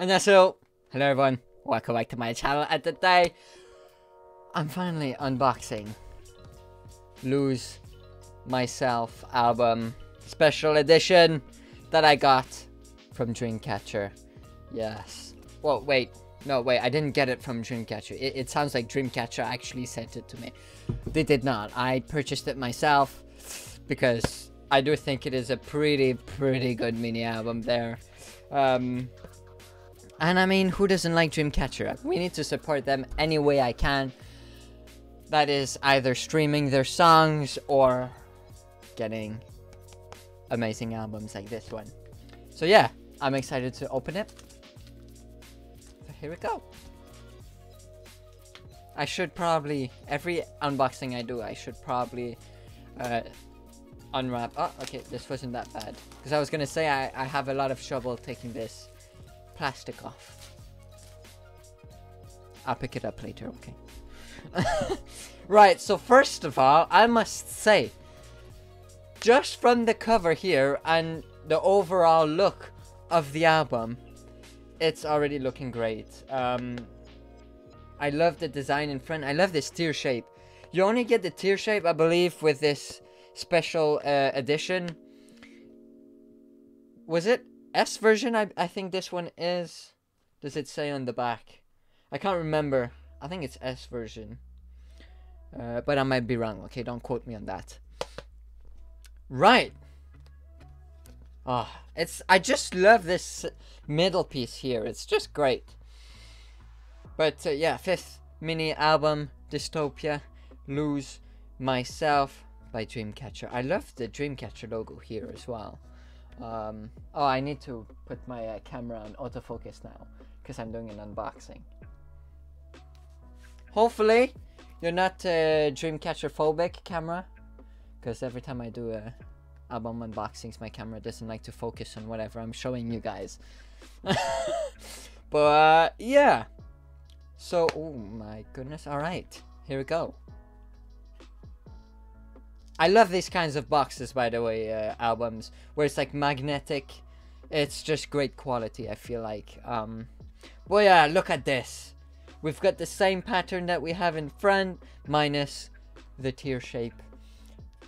And that's all. Hello everyone, welcome back to my channel, and today I'm finally unboxing Lose Myself album special edition that I got from Dreamcatcher. Yes. Well, wait. No, wait, I didn't get it from Dreamcatcher. It sounds like Dreamcatcher actually sent it to me. They did not. I purchased it myself because I do think it is a pretty good mini album there. And I mean, who doesn't like Dreamcatcher? We need to support them any way I can. That is either streaming their songs or getting amazing albums like this one. So yeah, I'm excited to open it. Here we go. I should probably, every unboxing I do, I should probably unwrap. Oh, okay, this wasn't that bad. Because I was going to say I have a lot of trouble taking this plastic off. I'll pick it up later, okay. Right, so first of all, I must say, just from the cover here and the overall look of the album, it's already looking great. I love the design in front. I love this tear shape. You only get the tear shape, I believe, with this special edition. Was it S version? I think this one is. Does it say on the back? I can't remember. I think it's S version. But I might be wrong. Okay, don't quote me on that. Right. Oh, I just love this middle piece here. It's just great. But yeah, 5th mini album, Dystopia, Lose Myself by Dreamcatcher. I love the Dreamcatcher logo here as well. Oh, I need to put my camera on autofocus now because I'm doing an unboxing. Hopefully you're not Dreamcatcher phobic, camera, because every time I do a album unboxings, my camera doesn't like to focus on whatever I'm showing you guys. But yeah, so oh my goodness. All right, here we go. I love these kinds of boxes, by the way, albums where it's like magnetic. It's just great quality, I feel like. Well, yeah, look at this. We've got the same pattern that we have in front minus the tear shape.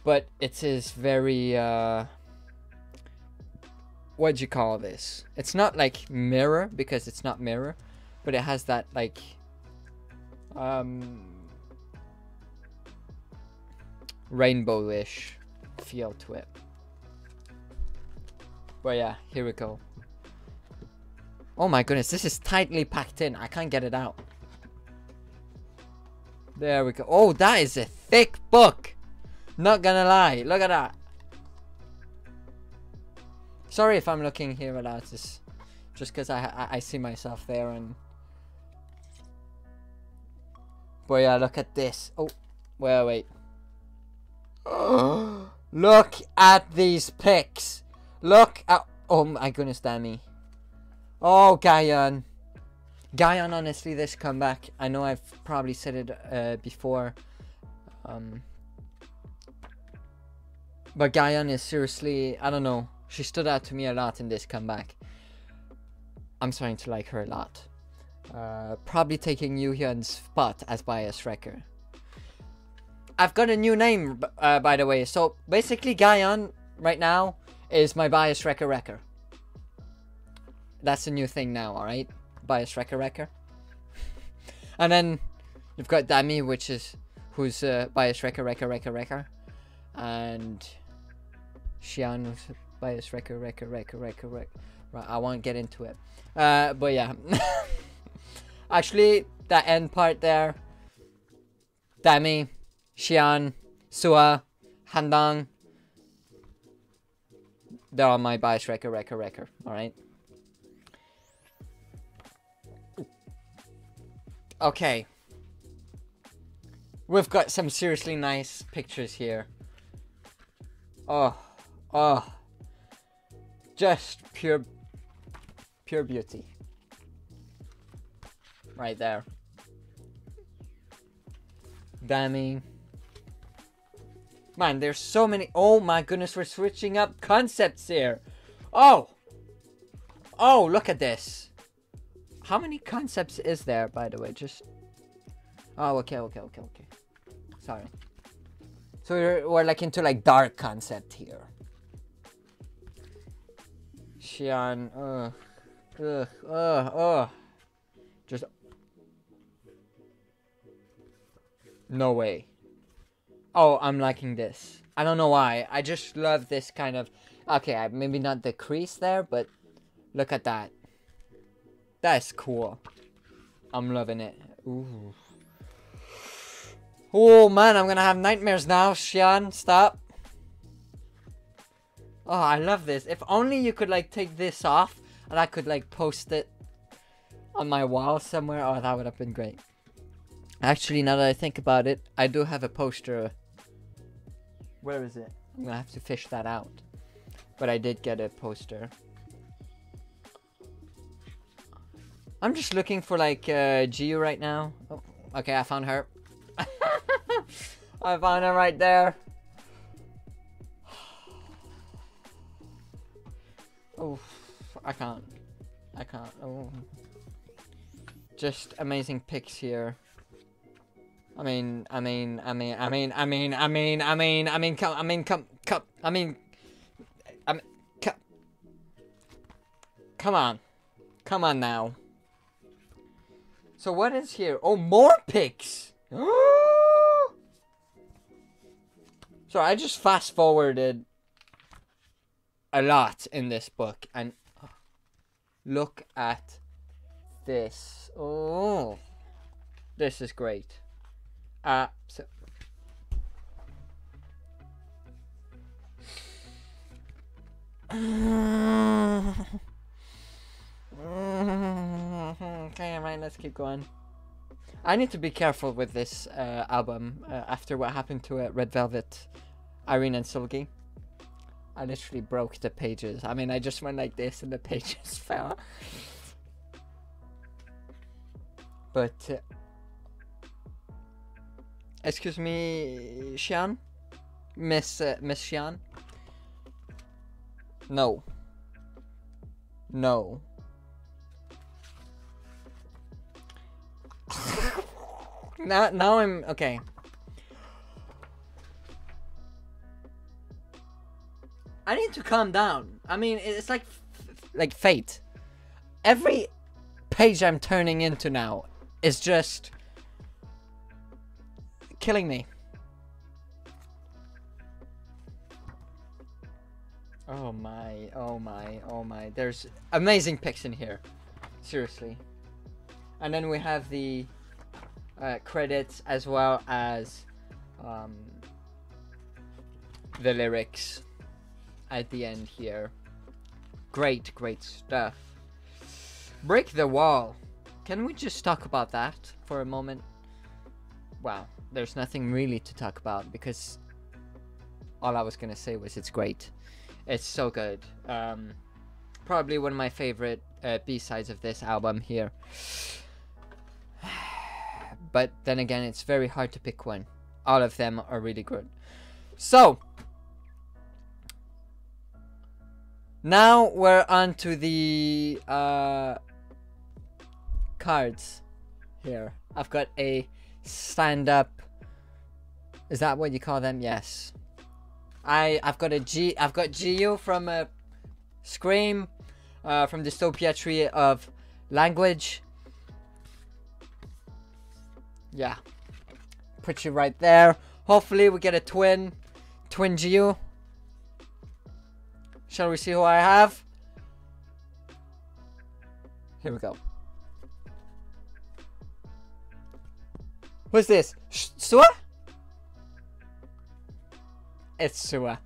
But it is very, what do you call this? It's not like mirror, because it's not mirror, but it has that like, rainbow-ish feel to it. But yeah, here we go. Oh my goodness, this is tightly packed in. I can't get it out. There we go. Oh, that is a thick book. Not gonna lie, look at that. Sorry if I'm looking here at artists, just because I see myself there. And boy, yeah, look at this. Oh, well, wait. Look at these pics. Look at, oh my goodness, Dami. Oh, Gahyeon. Gahyeon, honestly, this comeback. I know I've probably said it before. But Gahyeon is seriously, I don't know, she stood out to me a lot in this comeback. I'm starting to like her a lot. Probably taking Yoohyeon's spot as bias wrecker. I've got a new name, by the way. So basically Gahyeon right now is my bias wrecker. That's a new thing now, alright? Bias wrecker. And then you've got Dami, which is, who's bias wrecker. And Siyeon by this record. Right, I won't get into it. But yeah. Actually, that end part there. Dami, Siyeon, Sua, Handong. They're on my bias record. Alright. Okay. We've got some seriously nice pictures here. Oh, just pure beauty right there. Dami, man, there's so many. Oh my goodness, we're switching up concepts here. Oh, look at this. How many concepts is there, by the way? Just... oh, okay. Sorry. So we're like into like dark concept here. Siyeon, just... no way. Oh, I'm liking this. I don't know why. I just love this kind of... okay, maybe not the crease there, but look at that. That's cool. I'm loving it. Ooh. Oh man, I'm gonna have nightmares now, Siyeon. Stop. Oh, I love this. If only you could like take this off and I could like post it on my wall somewhere. Oh, that would have been great. Actually, now that I think about it, I do have a poster. Where is it? I'm gonna have to fish that out. But I did get a poster. I'm just looking for like JiU right now. Oh, okay, I found her. I found her right there. Oh, I can't. Oh. Just amazing pics here. Come on now. So what is here? Oh, more pics. So I just fast forwarded a lot in this book, and look at this. Oh, this is great. So okay, alright, let's keep going. I need to be careful with this album after what happened to Red Velvet, Irene and Seulgi. I literally broke the pages. I mean, I just went like this and the pages fell. But excuse me, Siyeon? Miss Siyeon? No. now I'm okay. I need to calm down. I mean, it's like fate. Every page I'm turning into now is just killing me. Oh my. There's amazing pics in here. Seriously. And then we have the credits as well as the lyrics at the end here. Great stuff. Break the Wall. Can we just talk about that for a moment? Wow, there's nothing really to talk about because all I was gonna say was it's great. It's so good. Probably one of my favorite B-sides of this album here. But then again, it's very hard to pick one. All of them are really good. So now we're on to the cards here. I've got a stand-up. Is that what you call them? Yes. I've got JiU from Scream, from Dystopia, Tree of Language. Yeah, put you right there. Hopefully we get a twin JiU. Shall we see who I have? Here we go. Who's this? Sua? It's Sua.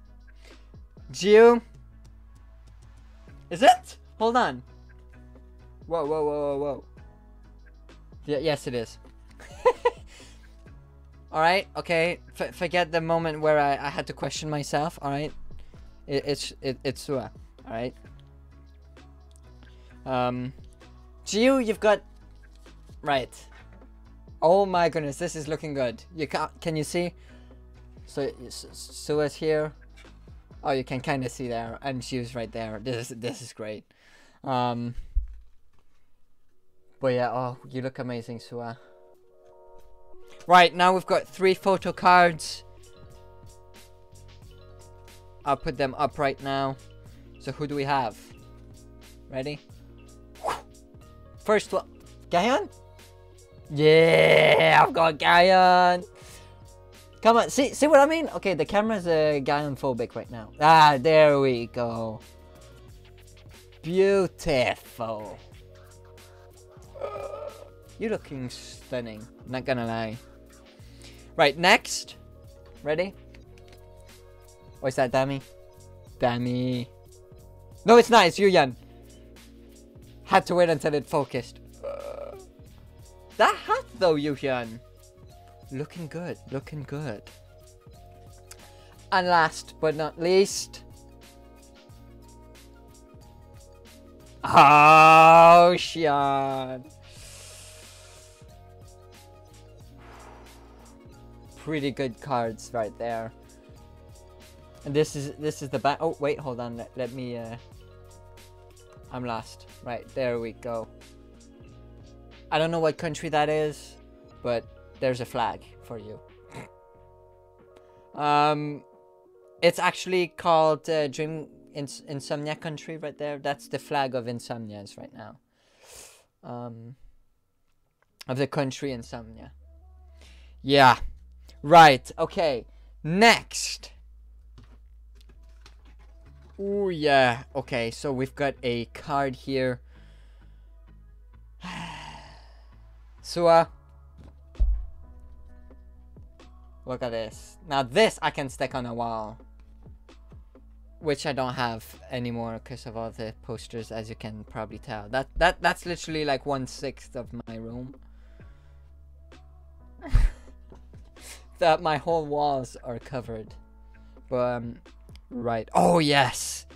JiU. Is it? Hold on. Whoa. Yeah, yes, it is. Alright, okay. Forget the moment where I had to question myself, alright? It's Sua, alright? JiU, you've got... right. Oh my goodness, this is looking good. You can you see? So Sua's here. Oh, you can kind of see there, and she was right there. This is great. But yeah, oh, you look amazing, Sua. Right, now we've got 3 photo cards. I'll put them up right now. So who do we have? Ready? First one, Gahyeon? Yeah, I've got Gahyeon. Come on, see what I mean? Okay, the camera's Gahyeon phobic right now. Ah, there we go. Beautiful. You're looking stunning, not gonna lie. Right, next. Ready? Or is that Dami? Dami. No, it's not, it's Yoohyeon. Had to wait until it focused. That hat though, Yoohyeon. Looking good, looking good. And last but not least. Oh, Sean. Pretty good cards right there. And this is the back. Oh wait, hold on. Let me. I'm lost. Right, there we go. I don't know what country that is, but there's a flag for you. It's actually called Dream Insomnia Country right there. That's the flag of Insomnias right now. Of the country Insomnia. Yeah. Right, okay. Next. Oh yeah. Okay, so we've got a card here. Sua. Look at this. Now this I can stick on a wall. Which I don't have anymore because of all the posters, as you can probably tell. That's literally like 1/6 of my room. That my whole walls are covered. But right. Oh yes.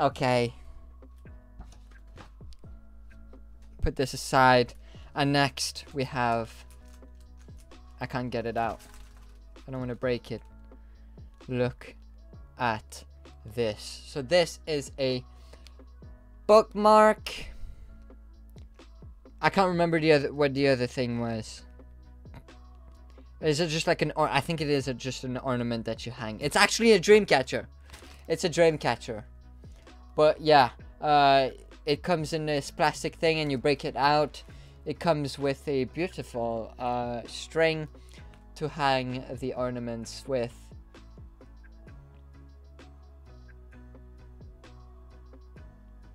Okay. Put this aside. And next we have... I can't get it out. I don't want to break it. Look at this. So this is a bookmark. I can't remember what the other thing was. Is it just like an... I think it is just an ornament that you hang. It's actually a Dreamcatcher. It's a Dreamcatcher. But yeah. It comes in this plastic thing and you break it out. It comes with a beautiful string to hang the ornaments with.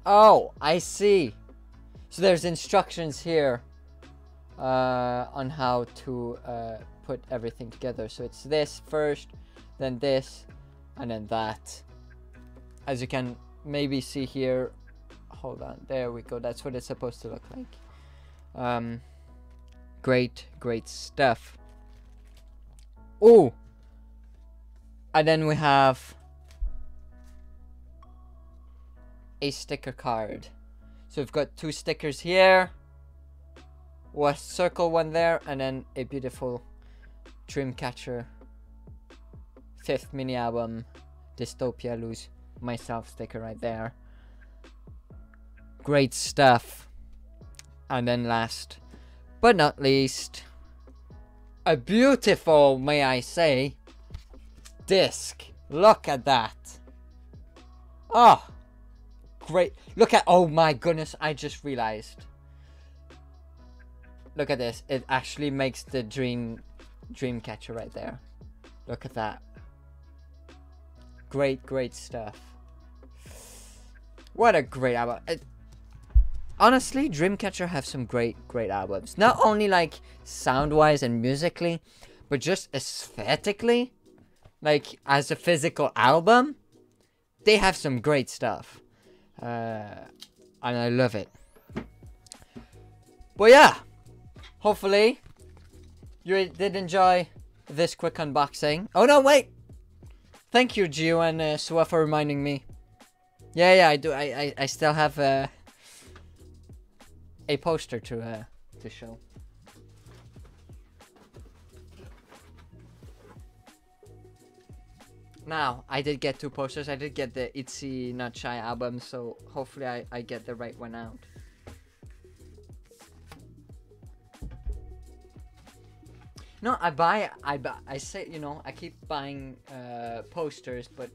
Oh, I see. So there's instructions here on how to put everything together. So it's this first, then this, and then that. As you can maybe see here. Hold on, there we go. That's what it's supposed to look like. Great stuff. Oh, and then we have a sticker card. So we've got 2 stickers here, one circle, one there, and then a beautiful Dreamcatcher 5th mini album Dystopia Lose Myself sticker right there. Great stuff. And then last, but not least, a beautiful, may I say, disc. Look at that. Oh, great. Look at, oh my goodness, I just realized. Look at this. It actually makes the Dreamcatcher right there. Look at that. Great stuff. What a great album. Honestly, Dreamcatcher have some great albums. Not only like sound-wise and musically, but just aesthetically. Like as a physical album, they have some great stuff. And I love it. But yeah, hopefully you did enjoy this quick unboxing. Oh no, wait! Thank you, JiU and Sua, for reminding me. Yeah, I do. I still have a poster to show. Now, I did get 2 posters. I did get the Itzy Not Shy album, so hopefully I get the right one out. No, I say, you know, I keep buying posters, but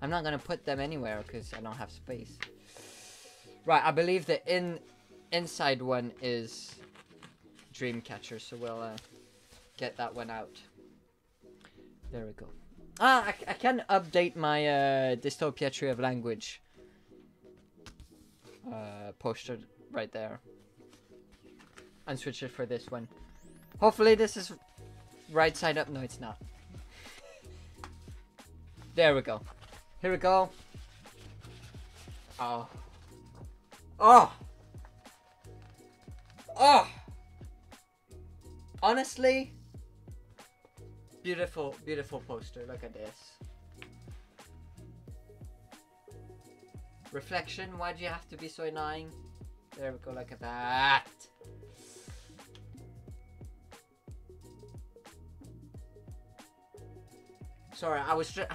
I'm not gonna put them anywhere because I don't have space. Right, I believe the inside one is Dreamcatcher, so we'll get that one out. There we go. Ah, I can update my Dystopia Tree of Language poster right there. And switch it for this one. Hopefully this is right side up. No, it's not. There we go. Here we go. Oh. Oh! Oh! Honestly, beautiful, beautiful poster. Look at this. Reflection, why do you have to be so annoying? There we go, look at that. Sorry, I was just...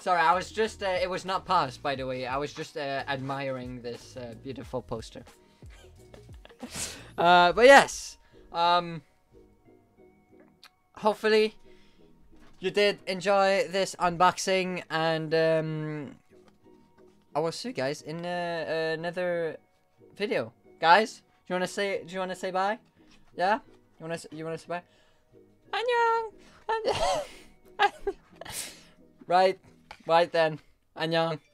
Sorry, I was just... it was not paused, by the way. I was just admiring this beautiful poster. But yes. Hopefully, you did enjoy this unboxing. And I will see you guys in another video. Guys, do you want to say bye? Yeah? You want to say bye? Annyeong! Right then. Annyeong.